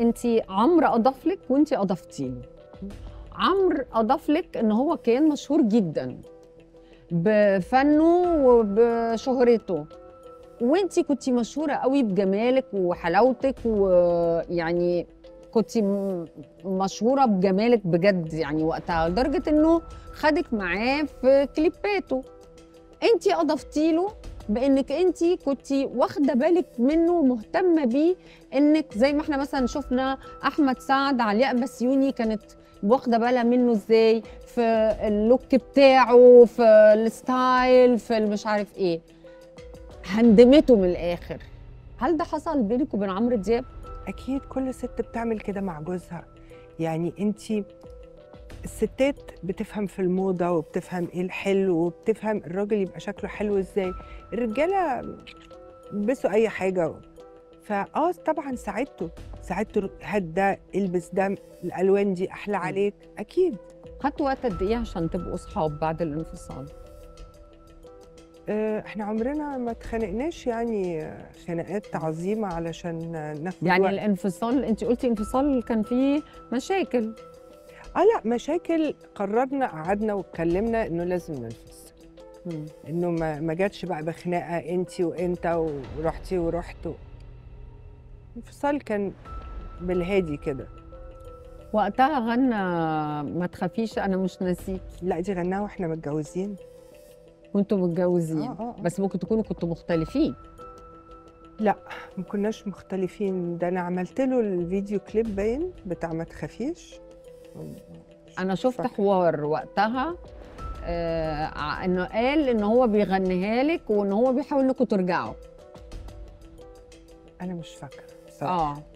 انتي عمرو اضاف لك وانتي اضفتي له. عمرو اضاف لك ان هو كان مشهور جدا بفنه وبشهرته، وانتي كنتي مشهوره قوي بجمالك وحلاوتك، ويعني كنتي مشهوره بجمالك بجد يعني وقتها، لدرجه انه خدك معاه في كليباته. انتي اضفتي له بانك انتي كنتي واخده بالك منه ومهتمه بيه، انك زي ما احنا مثلا شفنا احمد سعد علي باسيوني كانت واخده بالها منه ازاي في اللوك بتاعه، في الستايل، في مش عارف ايه، هندمته من الاخر. هل ده حصل بينك وبين عمرو دياب؟ اكيد كل ست بتعمل كده مع جوزها، يعني انتي الستات بتفهم في الموضه وبتفهم ايه الحلو وبتفهم الراجل يبقى شكله حلو ازاي، الرجاله بيلبسوا اي حاجه. فاه طبعا ساعدته، هات ده، البس ده، الالوان دي احلى عليك. اكيد. خدتوا وقت قد ايه عشان تبقوا اصحاب بعد الانفصال؟ احنا عمرنا ما اتخانقناش يعني خناقات عظيمه علشان ناخد يعني وقت. الانفصال انت قلتي انفصال كان فيه مشاكل. لا مشاكل، قررنا قعدنا واتكلمنا انه لازم ننفصل، انه ما جاتش بقى بخناقه انتي وانت ورحتي ورحت. الانفصال كان بالهادي كده. وقتها غنى ما تخافيش انا مش ناسيك. لا دي غناها واحنا متجوزين. وانتم متجوزين؟ بس ممكن تكونوا كنتوا مختلفين. لا ما كناش مختلفين، ده انا عملت له الفيديو كليب باين بتاع ما تخافيش. أنا شفت حوار وقتها إنه قال إن هو بيغنيها لك وإن هو بيحاول إنكم ترجعوا. أنا مش فاكرة.